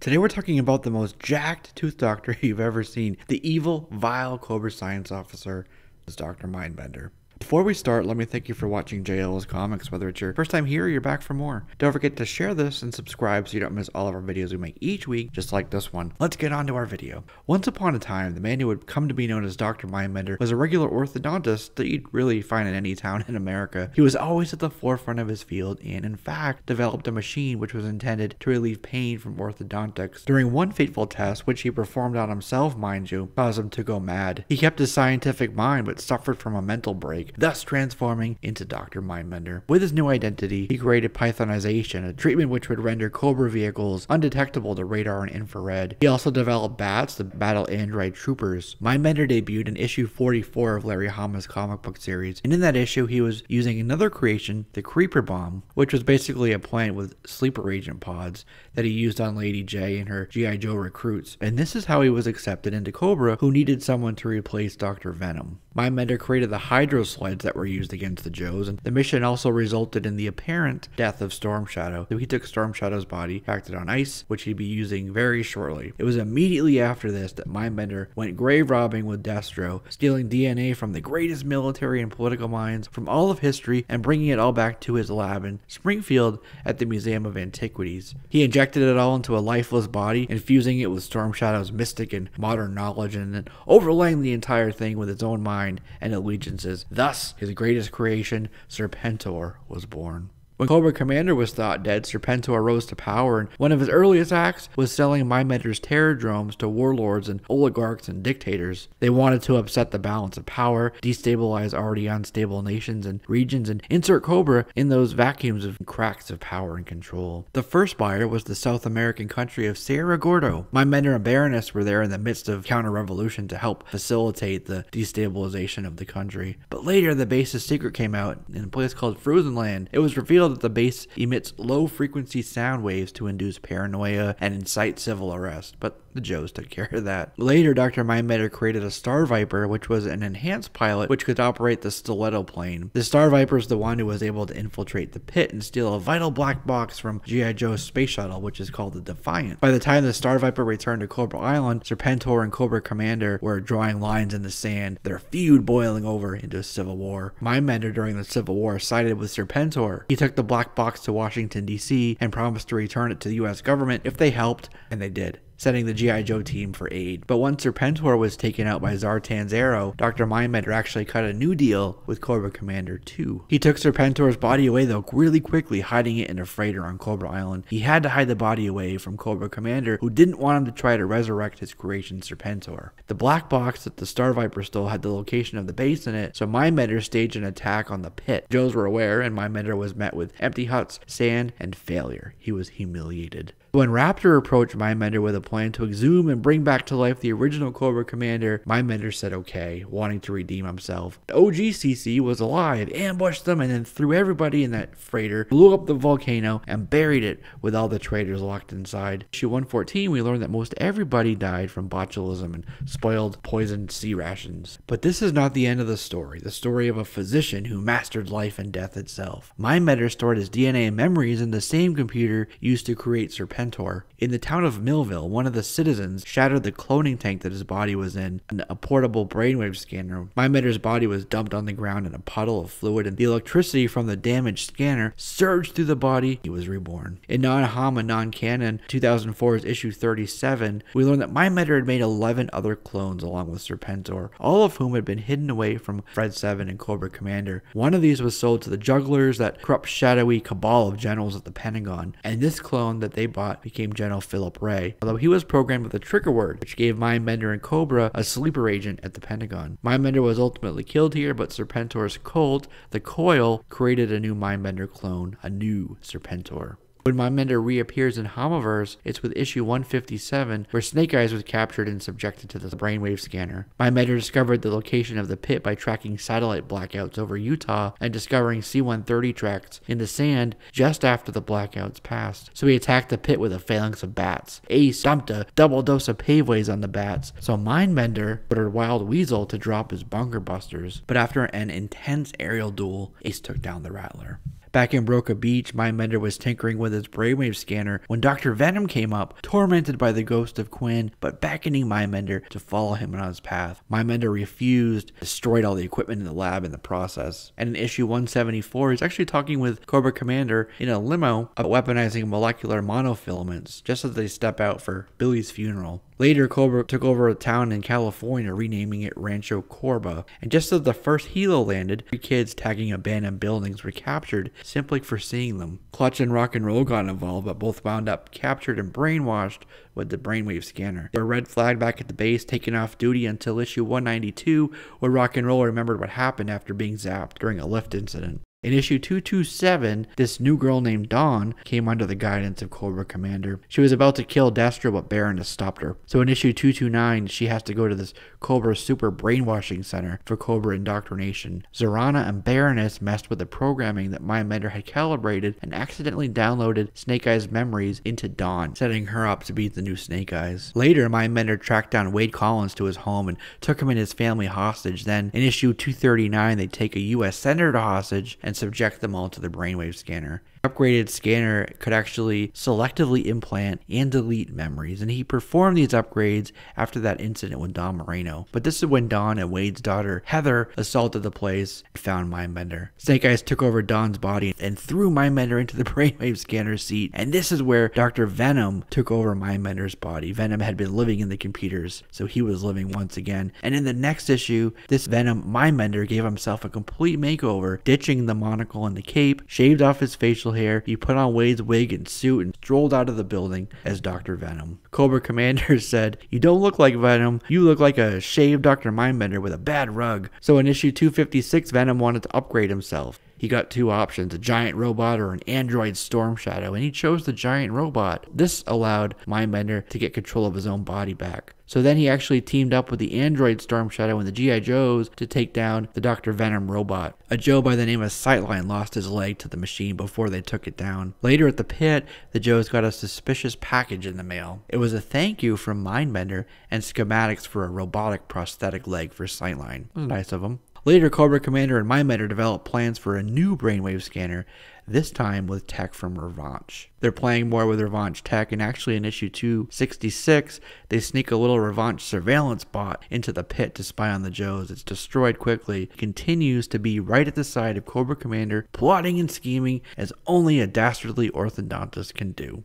Today we're talking about the most jacked tooth doctor you've ever seen, the evil, vile Cobra science officer, this Dr. Mindbender. Before we start, let me thank you for watching JLS Comics, whether it's your first time here or you're back for more. Don't forget to share this and subscribe so you don't miss all of our videos we make each week, just like this one. Let's get on to our video. Once upon a time, the man who would come to be known as Dr. Mindbender was a regular orthodontist that you'd really find in any town in America. He was always at the forefront of his field and, in fact, developed a machine which was intended to relieve pain from orthodontics. During one fateful test, which he performed on himself, mind you, caused him to go mad. He kept his scientific mind but suffered from a mental break, thus transforming into Dr. Mindbender. With his new identity, he created Pythonization, a treatment which would render Cobra vehicles undetectable to radar and infrared. He also developed BATs, the Battle Android Troopers. Mindbender debuted in issue 44 of Larry Hama's comic book series, and in that issue he was using another creation, the Creeper Bomb, which was basically a plant with sleeper agent pods that he used on Lady J and her G.I. Joe recruits, and this is how he was accepted into Cobra, who needed someone to replace Dr. Venom. Mindbender created the Hydro Sleds that were used against the Joes, and the mission also resulted in the apparent death of Storm Shadow. So he took Storm Shadow's body, packed it on ice, which he'd be using very shortly. It was immediately after this that Mindbender went grave robbing with Destro, stealing DNA from the greatest military and political minds from all of history and bringing it all back to his lab in Springfield at the Museum of Antiquities. He injected it all into a lifeless body, infusing it with Storm Shadow's mystic and modern knowledge, and then overlaying the entire thing with its own mind and allegiances. Thus, his greatest creation, Serpentor, was born. When Cobra Commander was thought dead, Serpentor rose to power, and one of his earliest acts was selling Mindbender's terror drones to warlords and oligarchs and dictators. They wanted to upset the balance of power, destabilize already unstable nations and regions, and insert Cobra in those vacuums of cracks of power and control. The first buyer was the South American country of Sierra Gordo. Mindbender and Baroness were there in the midst of counter-revolution to help facilitate the destabilization of the country. But later, the base's secret came out in a place called Frozen Land. It was revealed that the base emits low-frequency sound waves to induce paranoia and incite civil unrest, but the Joes took care of that. Later, Dr. Mindbender created a Star Viper, which was an enhanced pilot which could operate the Stiletto plane. The Star Viper is the one who was able to infiltrate the pit and steal a vital black box from G.I. Joe's space shuttle, which is called the Defiant. By the time the Star Viper returned to Cobra Island, Serpentor and Cobra Commander were drawing lines in the sand, their feud boiling over into a civil war. Mindbender during the Civil War sided with Serpentor. He took the black box to Washington, D.C. and promised to return it to the U.S. government if they helped, and they did, sending the G.I. Joe team for aid. But once Serpentor was taken out by Zartan's arrow, Dr. Mindbender actually cut a new deal with Cobra Commander 2. He took Serpentor's body away though really quickly, hiding it in a freighter on Cobra Island. He had to hide the body away from Cobra Commander, who didn't want him to try to resurrect his creation Serpentor. The black box that the Star Viper stole had the location of the base in it, so Mindbender staged an attack on the pit. Joes were aware, and Mindbender was met with empty huts, sand, and failure. He was humiliated. When Raptor approached Mindbender with a plan to exhume and bring back to life the original Cobra Commander, Mindbender said okay, wanting to redeem himself. The OGCC was alive, ambushed them, and then threw everybody in that freighter, blew up the volcano, and buried it with all the traitors locked inside. Issue 114, we learned that most everybody died from botulism and spoiled, poisoned sea rations. But this is not the end of the story of a physician who mastered life and death itself. Mindbender stored his DNA and memories in the same computer used to create Serpentor. In the town of Millville, one of the citizens shattered the cloning tank that his body was in and a portable brainwave scanner. Mindbender's body was dumped on the ground in a puddle of fluid, and the electricity from the damaged scanner surged through the body. He was reborn. In non-Hama, non-canon, 2004's issue 37, we learned that Mindbender had made 11 other clones along with Serpentor, all of whom had been hidden away from Fred Seven and Cobra Commander. One of these was sold to the Jugglers, that corrupt, shadowy cabal of generals at the Pentagon, and this clone that they bought became General Philip Ray, although he was programmed with a trigger word, which gave Mindbender and Cobra a sleeper agent at the Pentagon. Mindbender was ultimately killed here, but Serpentor's cult, the Coil, created a new Mindbender clone, a new Serpentor. When Mindbender reappears in Homiverse, it's with issue 157, where Snake Eyes was captured and subjected to the brainwave scanner. Mindbender discovered the location of the pit by tracking satellite blackouts over Utah and discovering C-130 tracks in the sand just after the blackouts passed. So he attacked the pit with a phalanx of bats. Ace dumped a double dose of paveways on the bats, so Mindbender ordered Wild Weasel to drop his bunker busters. But after an intense aerial duel, Ace took down the Rattler. Back in Broca Beach, Mindbender was tinkering with his brainwave scanner when Dr. Venom came up, tormented by the ghost of Quinn, but beckoning Mindbender to follow him on his path. Mindbender refused, destroyed all the equipment in the lab in the process. And in issue 174, he's actually talking with Cobra Commander in a limo about weaponizing molecular monofilaments, just as they step out for Billy's funeral. Later, Cobra took over a town in California, renaming it Rancho Cobra. And just as the first helo landed, three kids tagging abandoned buildings were captured simply for seeing them. Clutch and Rock and Roll got involved, but both wound up captured and brainwashed with the brainwave scanner. They were red flagged back at the base, taken off duty until issue 192, where Rock and Roll remembered what happened after being zapped during a lift incident. In issue 227, this new girl named Dawn came under the guidance of Cobra Commander. She was about to kill Destro, but Baroness stopped her. So in issue 229, she has to go to this Cobra Super Brainwashing Center for Cobra indoctrination. Zorana and Baroness messed with the programming that Mindbender had calibrated and accidentally downloaded Snake Eyes' memories into Dawn, setting her up to be the new Snake Eyes. Later, Mindbender tracked down Wade Collins to his home and took him and his family hostage. Then, in issue 239, they take a U.S. senator hostage and subject them all to the brainwave scanner. Upgraded scanner could actually selectively implant and delete memories, and he performed these upgrades after that incident with Don Moreno. But this is when Don and Wade's daughter Heather assaulted the place and found Mindbender. Snake Eyes took over Don's body and threw Mindbender into the brainwave scanner seat, and this is where Dr. Venom took over Mindbender's body. Venom had been living in the computers, so he was living once again. And in the next issue, this Venom Mindbender gave himself a complete makeover, ditching the monocle and the cape, shaved off his facial hair, he put on Wade's wig and suit and strolled out of the building as Dr. Venom. Cobra Commander said, "You don't look like Venom, you look like a shaved Dr. Mindbender with a bad rug." So in issue 256, Venom wanted to upgrade himself. He got two options, a giant robot or an android Storm Shadow, and he chose the giant robot. This allowed Mindbender to get control of his own body back. So then he actually teamed up with the android Storm Shadow and the G.I. Joes to take down the Dr. Venom robot. A Joe by the name of Sightline lost his leg to the machine before they took it down. Later at the pit, the Joes got a suspicious package in the mail. It was a thank you from Mindbender and schematics for a robotic prosthetic leg for Sightline. It was nice of him. Later, Cobra Commander and Mindbender developed plans for a new brainwave scanner, this time with tech from Revanche. They're playing more with Revanche tech, and actually in issue 266, they sneak a little Revanche surveillance bot into the pit to spy on the Joes. It's destroyed quickly. It continues to be right at the side of Cobra Commander, plotting and scheming as only a dastardly orthodontist can do.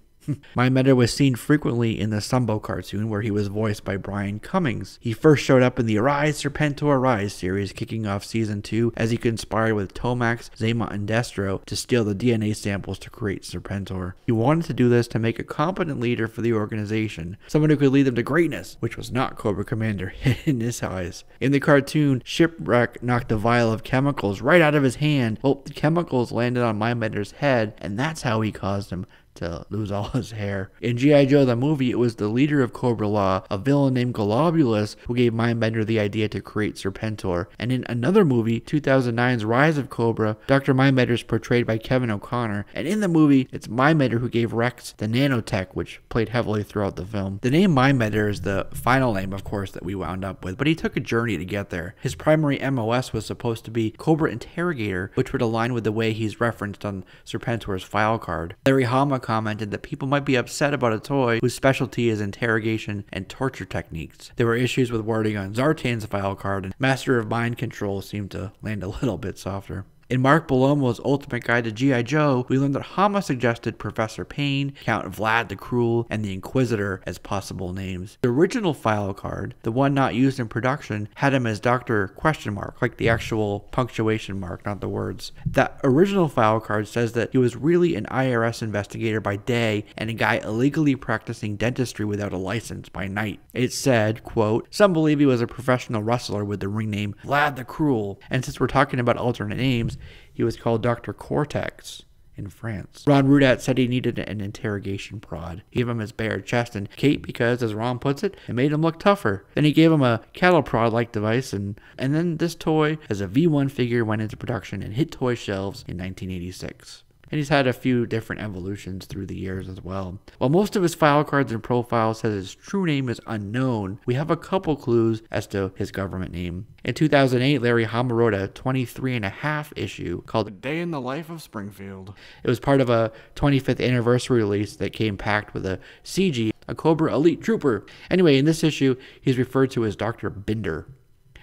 Mindbender was seen frequently in the Sumbo cartoon, where he was voiced by Brian Cummings. He first showed up in the Arise, Serpentor, Arise series, kicking off season 2 as he conspired with Tomax, Zaymont, and Destro to steal the DNA samples to create Serpentor. He wanted to do this to make a competent leader for the organization, someone who could lead them to greatness, which was not Cobra Commander in his eyes. In the cartoon, Shipwreck knocked a vial of chemicals right out of his hand. Well, the chemicals landed on Mindbender's head, and that's how he caused him to lose all his hair. In G.I. Joe the movie, it was the leader of Cobra Law, a villain named Globulus, who gave Mindbender the idea to create Serpentor. And in another movie, 2009's Rise of Cobra, Dr. Mindbender is portrayed by Kevin O'Connor, and in the movie, it's Mindbender who gave Rex the nanotech, which played heavily throughout the film. The name Mindbender is the final name, of course, that we wound up with, but he took a journey to get there. His primary MOS was supposed to be Cobra Interrogator, which would align with the way he's referenced on Serpentor's file card. Larry Hama commented that people might be upset about a toy whose specialty is interrogation and torture techniques. There were issues with wording on Zartan's file card, and Master of Mind Control seemed to land a little bit softer. In Mark Bellomo's Ultimate Guide to G.I. Joe, we learned that Hama suggested Professor Payne, Count Vlad the Cruel, and the Inquisitor as possible names. The original file card, the one not used in production, had him as Dr. Question Mark, like the actual punctuation mark, not the words. That original file card says that he was really an IRS investigator by day and a guy illegally practicing dentistry without a license by night. It said, quote, "Some believe he was a professional wrestler with the ring name Vlad the Cruel," and since we're talking about alternate names, he was called Dr. Cortex in France. Ron Rudat said he needed an interrogation prod. He gave him his bare chest and cape because, as Ron puts it, it made him look tougher. Then he gave him a cattle prod-like device, and then this toy as a V1 figure went into production and hit toy shelves in 1986. And he's had a few different evolutions through the years as well. While most of his file cards and profile says his true name is unknown, we have a couple clues as to his government name. In 2008, Larry Hama wrote a 23½ issue called A Day in the Life of Springfield. It was part of a 25th anniversary release that came packed with a CG, a Cobra elite trooper. Anyway, in this issue, he's referred to as Dr. Binder.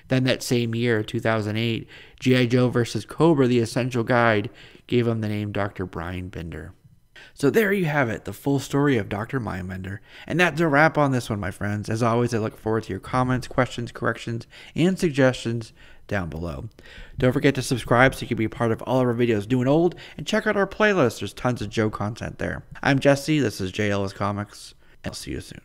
Then that same year, 2008, G.I. Joe vs. Cobra, The Essential Guide, gave him the name Dr. Brian Binder. So there you have it, the full story of Dr. Mindbender. And that's a wrap on this one, my friends. As always, I look forward to your comments, questions, corrections, and suggestions down below. Don't forget to subscribe so you can be part of all of our videos new and old, and check out our playlist. There's tons of Joe content there. I'm Jesse, this is JLS Comics, and I'll see you soon.